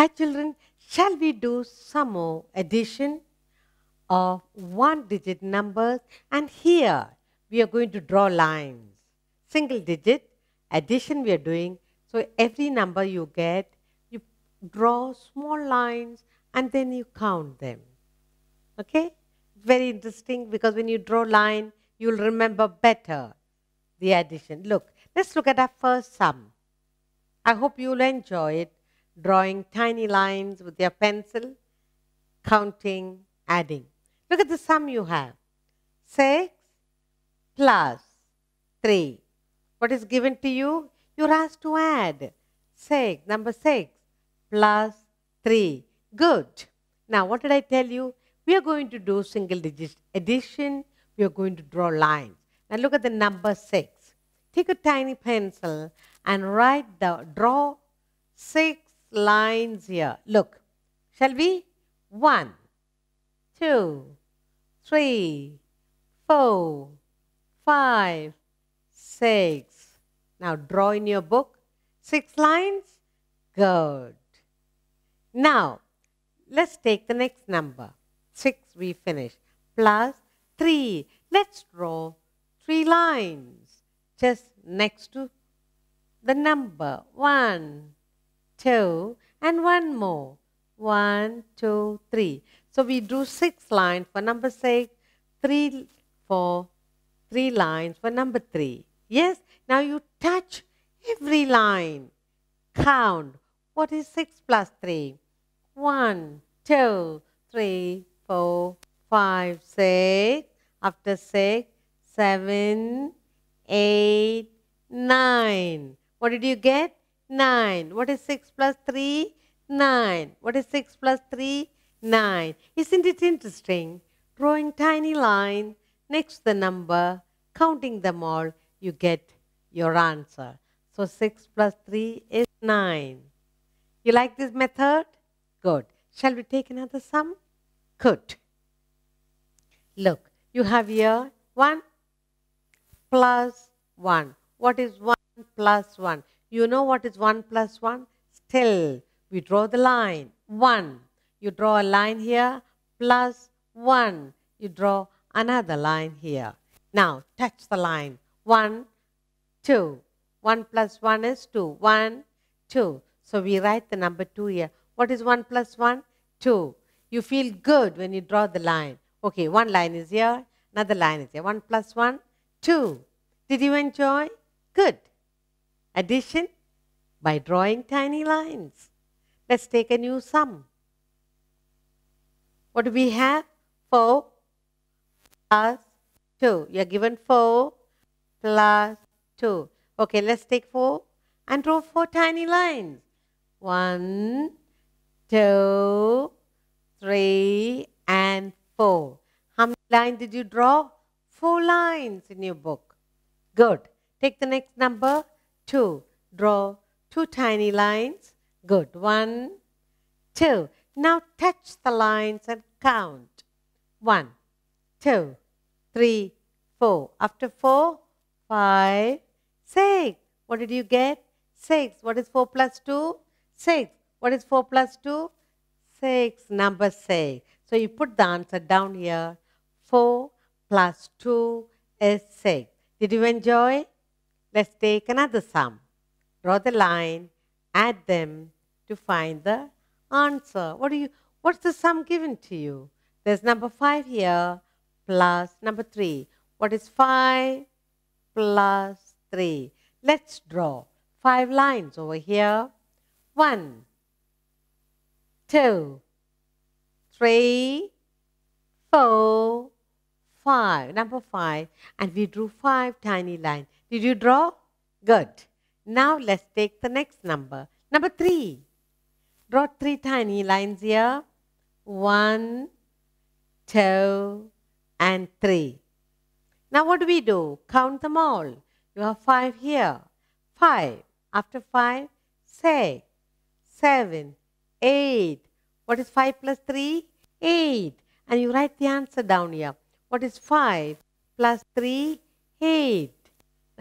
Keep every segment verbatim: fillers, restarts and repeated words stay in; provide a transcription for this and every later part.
Hi children, shall we do some more addition of one digit numbers? And here we are going to draw lines. Single digit addition we are doing. So every number you get, you draw small lines and then you count them. Okay? Very interesting, because when you draw line, you'll remember better the addition. Look, let's look at our first sum. I hope you'll enjoy it. Drawing tiny lines with your pencil, counting, adding. Look at the sum you have. six plus three. What is given to you? You're asked to add. six, number six, plus three. Good. Now, what did I tell you? We are going to do single digit addition. We are going to draw lines. Now, look at the number six. Take a tiny pencil and write the, draw six lines here. Look, shall we? One, two, three, four, five, six. Now draw in your book six lines. Good. Now let's take the next number. Six we finish. Plus three. Let's draw three lines just next to the number. One, two, and one more. One, two, three. So we drew six lines for number six, three for three lines for number three. Yes? Now you touch every line. Count. What is six plus three? One, two, three, four, five, six. After six, seven, eight, nine. What did you get? nine. What is six plus three? nine. What is six plus three? nine. Isn't it interesting? Drawing tiny line next to the number, counting them all, you get your answer. So six plus three is nine. You like this method? Good. Shall we take another sum? Good. Look, you have here one plus one. What is one plus one? You know what is one plus one? Still, we draw the line. one. You draw a line here, plus one. You draw another line here. Now, touch the line. one, two. one plus one is two. one, two. So, we write the number two here. What is one plus one? two. You feel good when you draw the line. Okay, one line is here, another line is here. one plus one, two. Did you enjoy? Good. Addition by drawing tiny lines. Let's take a new sum. What do we have? four plus two. You are given four plus two. Okay, let's take four and draw four tiny lines. one, two, three, and four. How many lines did you draw? four lines in your book. Good. Take the next number. two. Draw two tiny lines. Good. one, two. Now touch the lines and count. one, two, three, four. After four, five, six. What did you get? six. What is four plus two? six. What is four plus two? six. Number six. So you put the answer down here. four plus two is six. Did you enjoy? Let's take another sum. Draw the line, add them to find the answer. What do you? What's the sum given to you? There's number five here plus number three. What is five plus three? Let's draw five lines over here. one, two, three, four, five. Number five. And we drew five tiny lines. Did you draw? Good. Now let's take the next number. Number three. Draw three tiny lines here. one, two, and three. Now what do we do? Count them all. You have five here. five. After five, six, seven, eight. What is five plus three? eight. And you write the answer down here. What is five plus three? eight.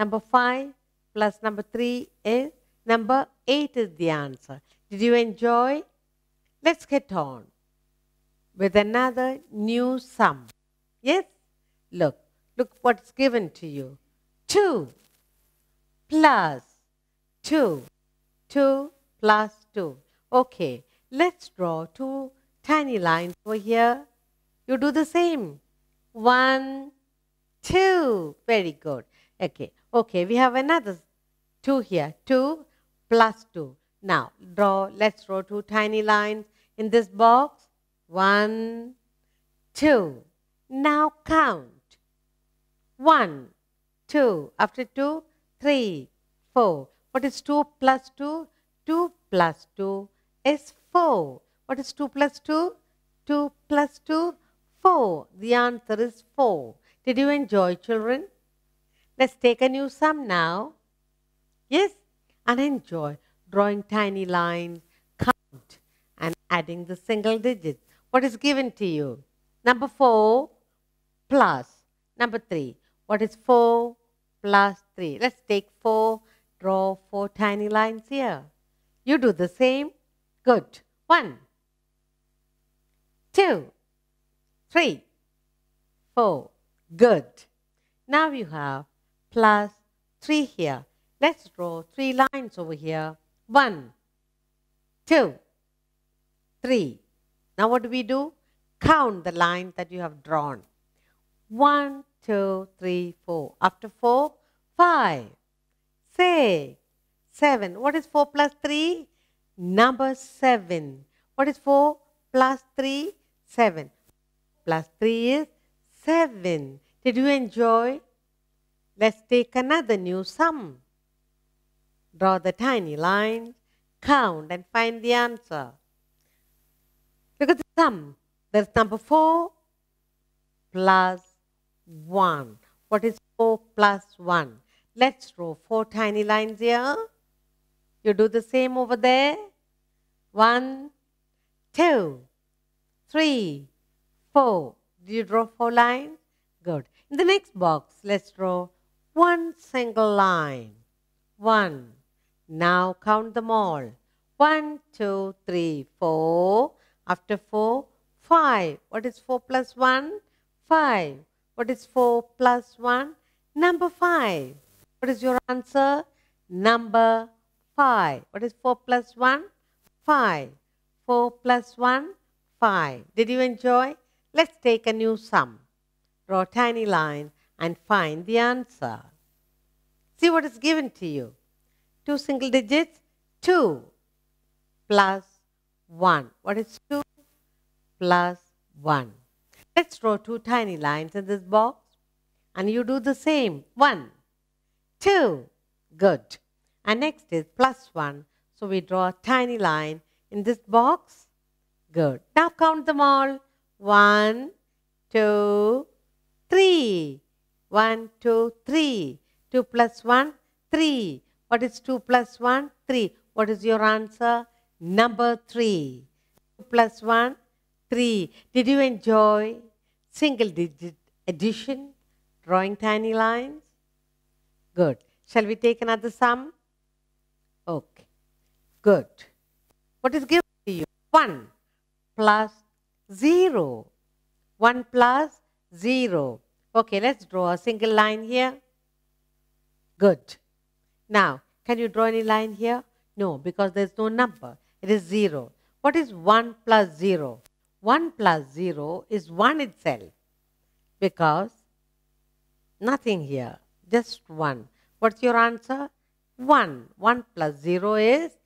Number five plus number three is number eight is the answer. Did you enjoy? Let's get on with another new sum. Yes? Look, look what's given to you. two plus two. two plus two. Okay, let's draw two tiny lines over here. You do the same. one, two. Very good. Okay, okay, we have another two here. two plus two. Now, draw. let's draw two tiny lines in this box. one, two. Now count. one, two. After two, three, four. What is two plus two? two plus two is four. What is two plus two? two plus two, four. The answer is four. Did you enjoy, children? Let's take a new sum now. Yes? And enjoy drawing tiny lines, count, and adding the single digits. What is given to you? Number four plus number three. What is four plus three? Let's take four. Draw four tiny lines here. You do the same. Good. one, two, three, four. Good. Now you have plus three here. Let's draw three lines over here. one, two, three. Now what do we do? Count the line that you have drawn. one, two, three, four. After four, five. six, seven. What is four plus three? Number seven. What is four plus three? seven. Plus three is seven. Did you enjoy? Let's take another new sum. Draw the tiny lines, count and find the answer. Look at the sum. There's number four plus one. What is four plus one? Let's draw four tiny lines here. You do the same over there. one, two, three, four. Do you draw four lines? Good. In the next box, let's draw one single line. one. Now count them all. one, two, three, four. After four, five. What is four plus one? five. What is four plus one? Number five. What is your answer? Number five. What is four plus one? five. four plus one? five. Did you enjoy? Let's take a new sum. Draw a tiny line and find the answer. See what is given to you. two single digits. two plus one. What is two plus one? Let's draw two tiny lines in this box. And you do the same. one. two. Good. And next is plus one. So we draw a tiny line in this box. Good. Now count them all. one, two, three. one, two, three. two plus one, three. What is two plus one? three. What is your answer? Number three. two plus one, three. Did you enjoy single digit addition? Drawing tiny lines? Good. Shall we take another sum? Okay. Good. What is given to you? one plus zero. one plus zero. Okay, let's draw a single line here. Good. Now, can you draw any line here? No, because there's no number. It is zero. What is one plus zero? one plus zero is one itself. Because nothing here. Just one. What's your answer? one. one plus zero is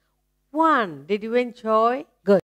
one. Did you enjoy? Good.